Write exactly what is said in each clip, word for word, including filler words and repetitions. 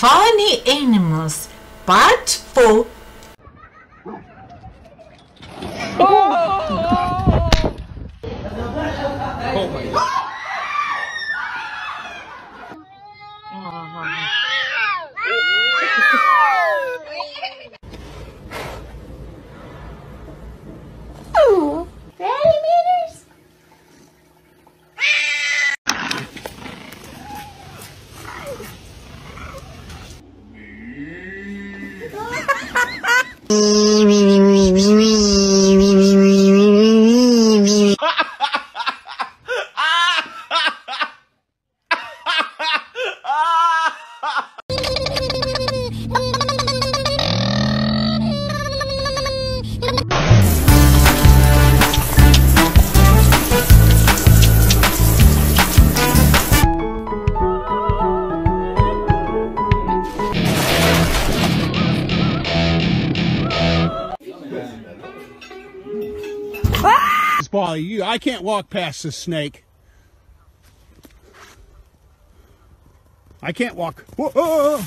Funny Animals, Part four. Oh! Oh my God. Bother you. I can't walk past this snake. I can't walk. Whoa!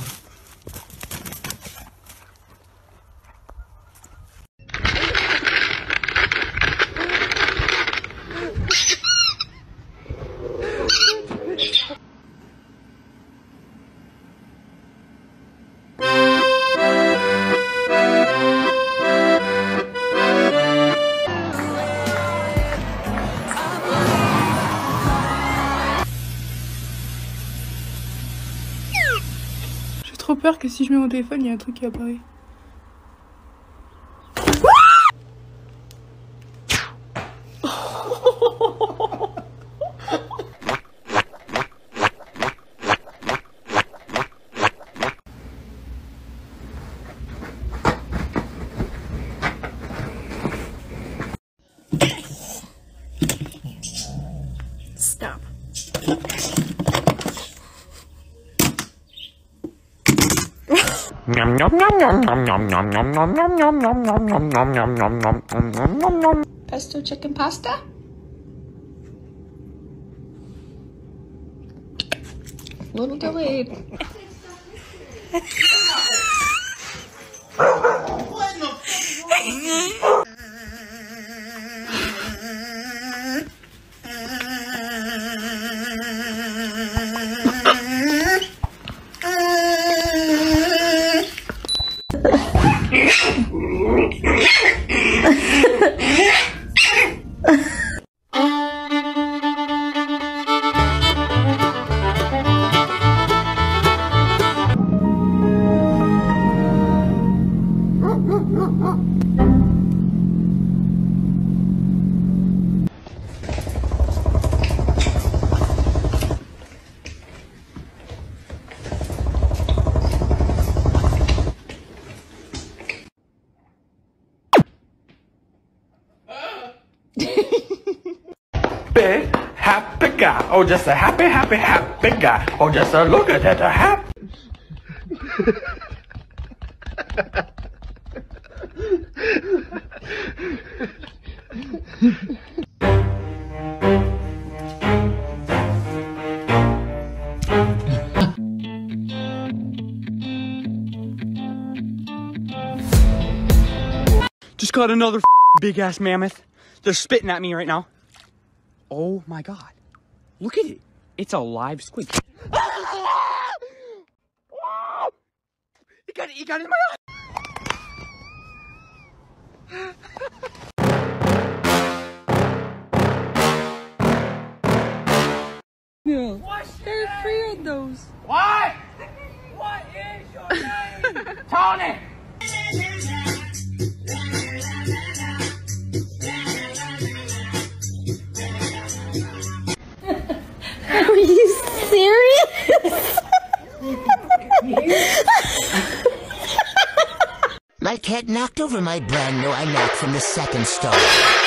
J'ai trop peur que si je mets mon téléphone, il y a un truc qui apparaît. Stop. Nom nom nom nom nom nom nom nom nom nom nom nom nom nom nom nom nom nom nom. Pesto chicken pasta? Little delayed. Big happy guy, oh just a happy happy happy guy, oh just a look at that a happy. Just caught another big ass mammoth. They're spitting at me right now. Oh my God. Look at it. It's a live squid. It got it, it got it in my eye. No. What? They're free of those. What? What is your name? Tony! Are you serious? My cat knocked over my brand new iMac from the second story.